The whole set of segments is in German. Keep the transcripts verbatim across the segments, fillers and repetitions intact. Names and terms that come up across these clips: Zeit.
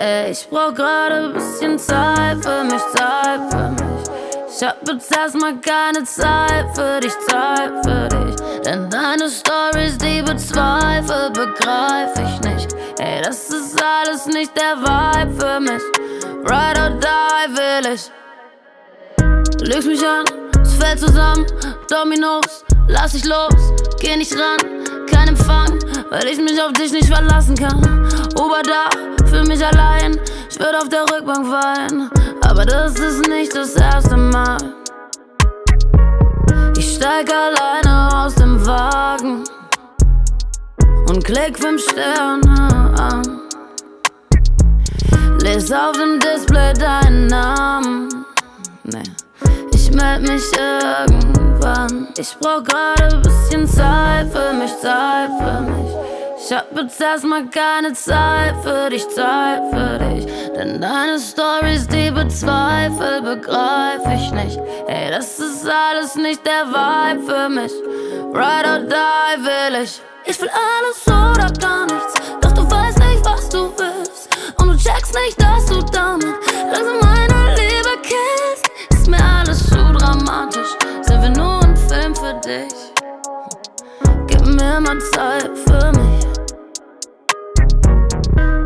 ey, ich brauch gerade bisschen Zeit für mich, Zeit für mich. Ich hab jetzt erstmal keine Zeit für dich, Zeit für dich. Denn deine Storys, die bezweifle, begreif ich nicht. Ey, das ist alles nicht der Vibe für mich. Ride or die will ich. Lügst mich an, es fällt zusammen, Dominos, lass dich los, geh nicht ran, kein Empfang, weil ich mich auf dich nicht verlassen kann. Oberdach, fühl mich allein, ich würd auf der Rückbank weinen, aber das ist nicht das erste Mal. Ich steig alleine aus dem Wagen und klick fünf Sterne an. Les auf dem Display deinen Namen. Nee. Ich meld mich irgendwann. Ich brauch gerade bisschen Zeit für mich, Zeit für mich. Ich hab jetzt erstmal keine Zeit für dich, Zeit für dich. Denn deine Storys, die bezweifle, begreif ich nicht. Ey, das ist alles nicht der Vibe für mich. Ride or die will ich. Ich will alles oder gar nichts, doch du weißt nicht, was du willst. Und du checkst nicht, dass du damit langsam meine Liebe kennst. Ist mir alles zu dramatisch, sind wir nur ein Film für dich. Gib mir mal Zeit für mich.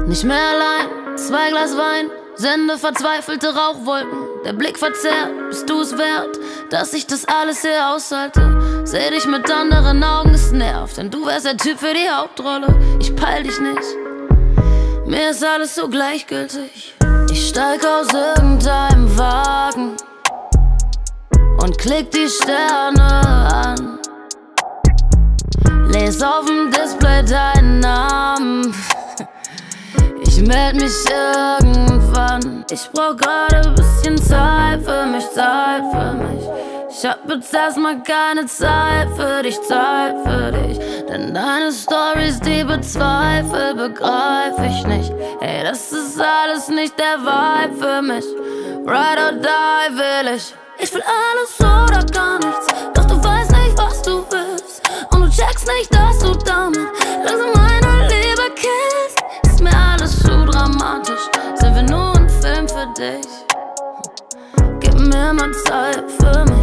Nicht mehr allein, zwei Glas Wein, sende verzweifelte Rauchwolken. Der Blick verzerrt, bist du es wert, dass ich das alles hier aushalte? Seh dich mit anderen Augen, es nervt, denn du wärst der Typ für die Hauptrolle. Ich peil dich nicht, mir ist alles so gleichgültig. Ich steig aus irgendeinem Wagen und klick die Sterne an. Les auf dem Display deinen Namen. Ich meld mich irgendwann. Ich brauch gerade bisschen Zeit für mich, Zeit für mich. Ich hab jetzt erstmal keine Zeit für dich, Zeit für dich. Denn deine Storys, die bezweifle, begreif ich nicht. Ey, das ist alles nicht der Vibe für mich. Ride or die will ich. Ich will alles oder gar nichts, doch du weißt nicht, was du willst. Und du checkst nicht, dass du damit langsam meine Liebe kennst. Ist mir alles zu dramatisch, sind wir nur ein Film für dich. Gib mir mal Zeit für mich.